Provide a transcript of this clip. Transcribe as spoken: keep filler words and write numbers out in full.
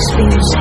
Spears.